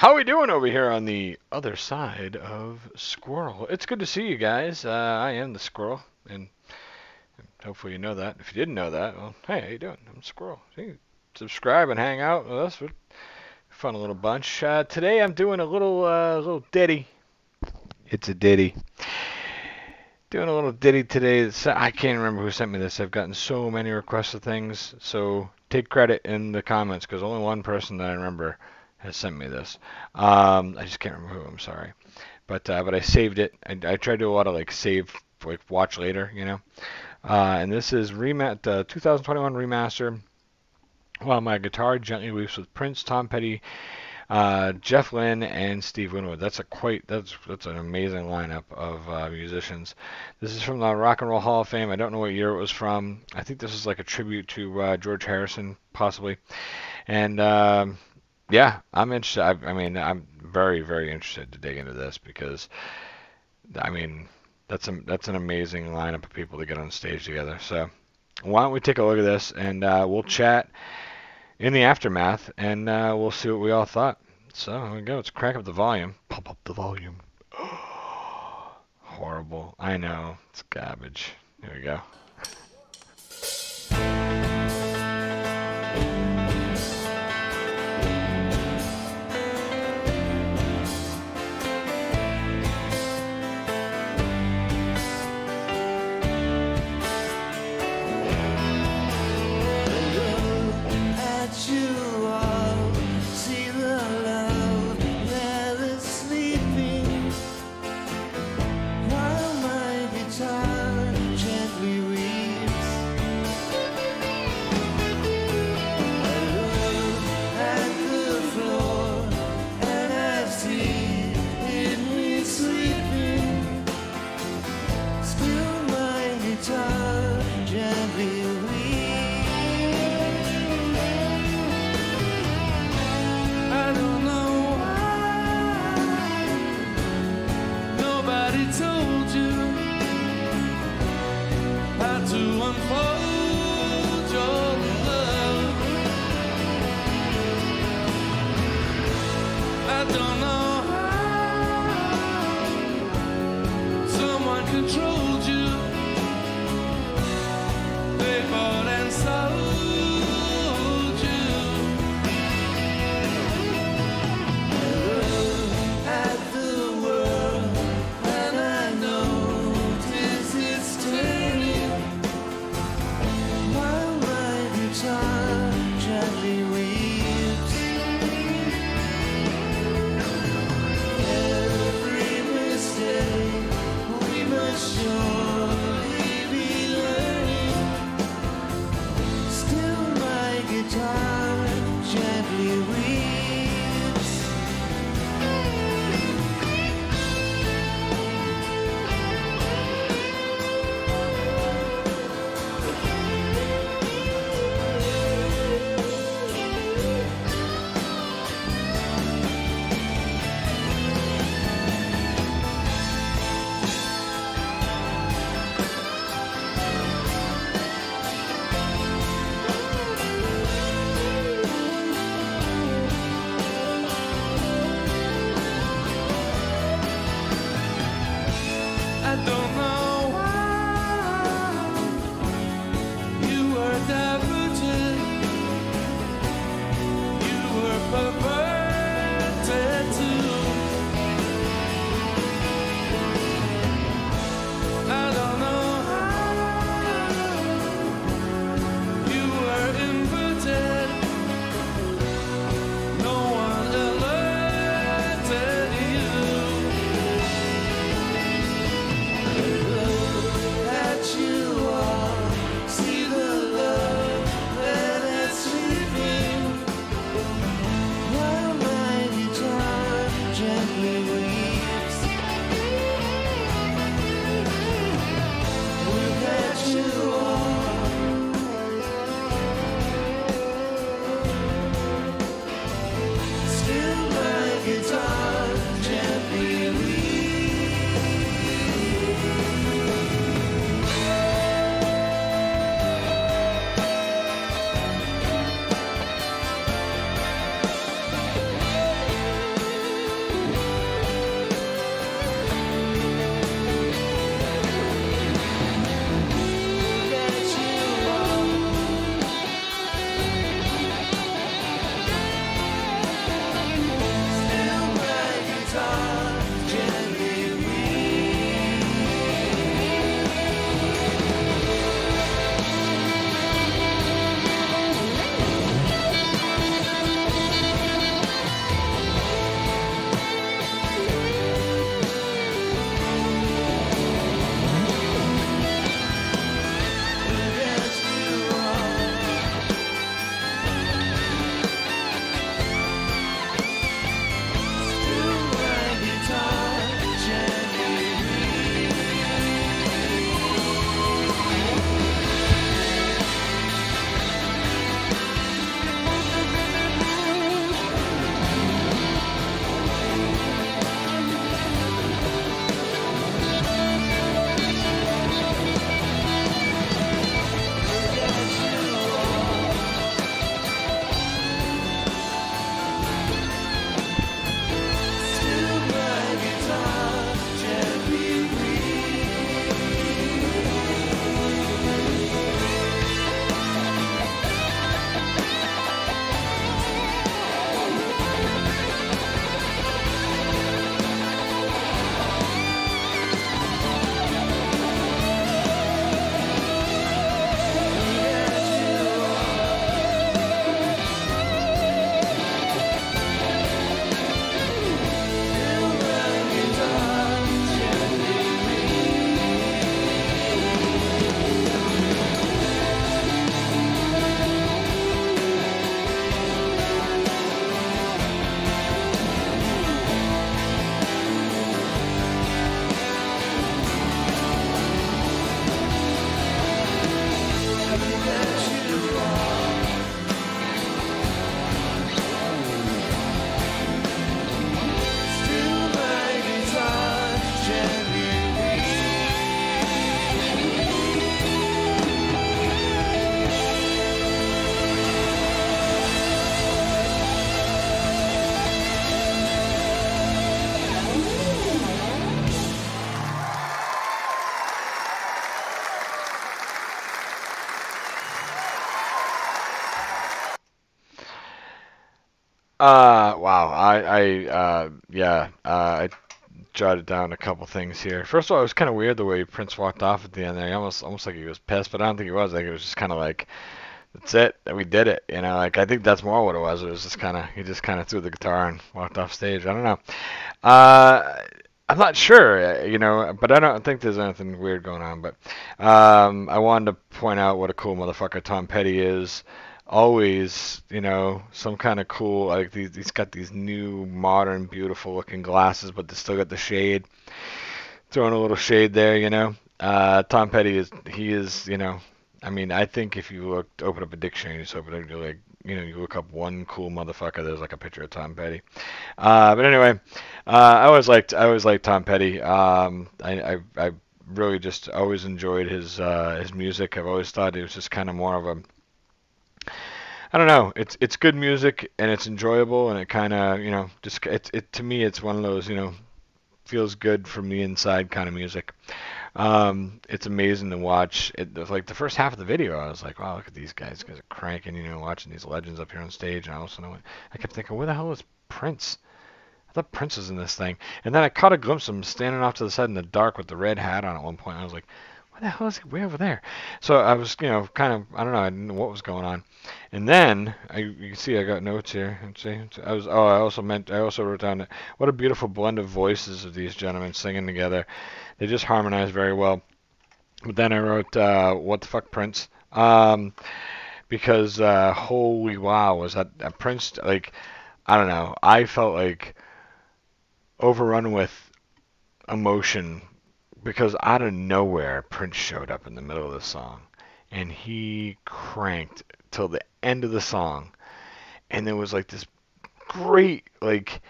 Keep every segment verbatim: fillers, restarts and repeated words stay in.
How are we doing over here on the other side of Squirrel? It's good to see you guys. Uh, I am the Squirrel, and hopefully you know that. If you didn't know that, well, hey, how you doing? I'm Squirrel. See, subscribe and hang out with us. We're a fun little bunch. Uh, today I'm doing a little uh, little ditty. It's a ditty. Doing a little ditty today. I can't remember who sent me this. I've gotten so many requests of things, so take credit in the comments because only one person that I remember has sent me this. Um, I just can't remember who, I'm sorry. But uh, but I saved it. I, I tried to do a lot of like save, like watch later, you know. Uh, and this is remat the two thousand twenty-one remaster. While My Guitar Gently Weeps with Prince, Tom Petty, uh, Jeff Lynne, and Steve Winwood. That's a quite that's that's an amazing lineup of uh, musicians. This is from the Rock and Roll Hall of Fame. I don't know what year it was from. I think this is like a tribute to uh, George Harrison, possibly. And um, yeah, I'm interested. I, I mean, I'm very, very interested to dig into this because, I mean, that's a, that's an amazing lineup of people to get on stage together. So why don't we take a look at this, and uh, we'll chat in the aftermath, and uh, we'll see what we all thought. So here we go. Let's crack up the volume. Pump up the volume. Horrible. I know. It's garbage. Here we go. Uh, wow. I, I, uh, yeah, uh, I jotted down a couple things here. First of all, it was kind of weird the way Prince walked off at the end there. Almost, almost like he was pissed, but I don't think he was. I think it was just kind of like, that's it, we did it. You know, like, I think that's more what it was. It was just kind of, he just kind of threw the guitar and walked off stage. I don't know. Uh, I'm not sure, you know, but I don't think there's anything weird going on. But um, I wanted to point out what a cool motherfucker Tom Petty is. Always, you know, some kind of cool, like, these, he's got these new, modern, beautiful-looking glasses, but they still got the shade. Throwing a little shade there, you know. Uh, Tom Petty is, he is, you know, I mean, I think if you looked, open up a dictionary, so open up, you're like, you know, you look up one cool motherfucker, there's like a picture of Tom Petty. Uh, but anyway, uh, I always liked, I always liked Tom Petty. Um, I, I, I really just always enjoyed his, uh, his music. I've always thought it was just kind of more of a, I don't know. It's it's good music and it's enjoyable, and it kind of, you know, just it, it to me it's one of those, you know, feels good from the inside kind of music. Um, it's amazing to watch. It like the first half of the video, I was like, wow, look at these guys. These guys are cranking, you know, watching these legends up here on stage. And I also know, I kept thinking, where the hell is Prince? I thought Prince was in this thing. And then I caught a glimpse of him standing off to the side in the dark with the red hat on at one point. I was like, the hell is he way over there? So I was, you know, kind of, I don't know, I didn't know what was going on. And then I, you can see I got notes here. Let's see, I was, oh, I also meant, I also wrote down that what a beautiful blend of voices of these gentlemen singing together. They just harmonized very well. But then I wrote, uh, what the fuck, Prince? Um, because uh, holy wow, was that uh, Prince? Like, I don't know, I felt like overrun with emotion. Because out of nowhere, Prince showed up in the middle of the song, and he cranked till the end of the song, and there was like this great, like,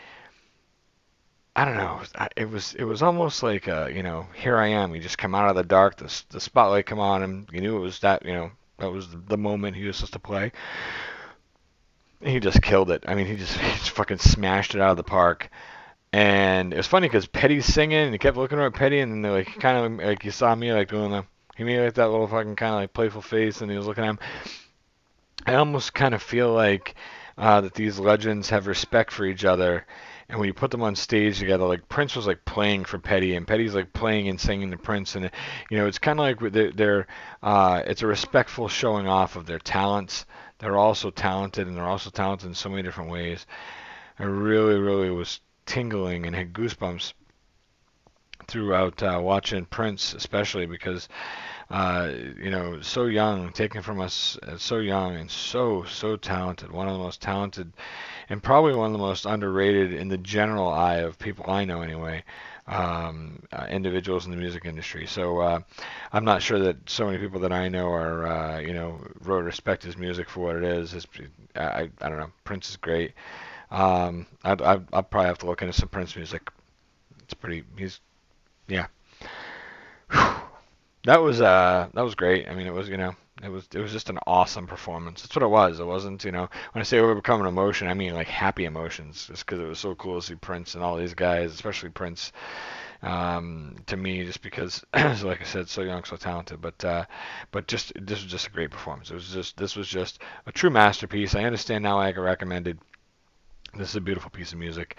I don't know, it was it was almost like a, you know, here I am. He just come out of the dark, the the spotlight come on him. You knew it was that, you know, that was the moment he was supposed to play. And he just killed it. I mean, he just he just fucking smashed it out of the park. And it was funny because Petty's singing, and he kept looking over at Petty, and they're like, kind of like, you saw me like doing the, he made like that little fucking kind of like playful face, and he was looking at him. I almost kind of feel like uh, that these legends have respect for each other, and when you put them on stage together, like Prince was like playing for Petty, and Petty's like playing and singing to Prince, and you know, it's kind of like they're, they're uh, it's a respectful showing off of their talents. They're also talented, and they're also talented in so many different ways. I really, really was tingling and had goosebumps throughout uh, watching Prince, especially because uh, you know, so young, taken from us uh, so young, and so so talented, one of the most talented and probably one of the most underrated in the general eye of people I know anyway, um, uh, individuals in the music industry. So uh, I'm not sure that so many people that I know are uh, you know, really respect his music for what it is. It's, I, I don't know, Prince is great. Um, I'd, I'd, I'd probably have to look into some Prince music. It's pretty, he's, yeah. Whew. That was, uh, that was great. I mean, it was, you know, it was, it was just an awesome performance. That's what it was. It wasn't, you know, when I say overcoming emotion, I mean like happy emotions, just because it was so cool to see Prince and all these guys, especially Prince, um, to me, just because, like I said, so young, so talented, but, uh, but just, this was just a great performance. It was just, this was just a true masterpiece. I understand now why I recommended. This is a beautiful piece of music,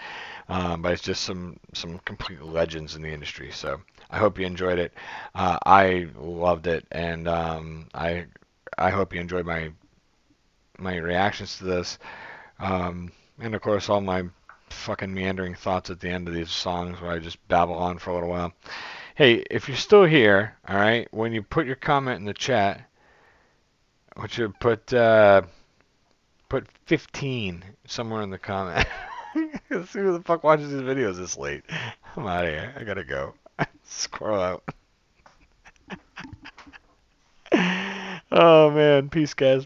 um, but it's just some some complete legends in the industry. So I hope you enjoyed it. Uh, I loved it, and um, I I hope you enjoyed my my reactions to this, um, and of course all my fucking meandering thoughts at the end of these songs where I just babble on for a little while. Hey, if you're still here, all right, when you put your comment in the chat, I want you to put. Uh, Put fifteen somewhere in the comment. Let's see who the fuck watches these videos this late. I'm out of here. I gotta go. Squirrel out. Oh man, peace guys.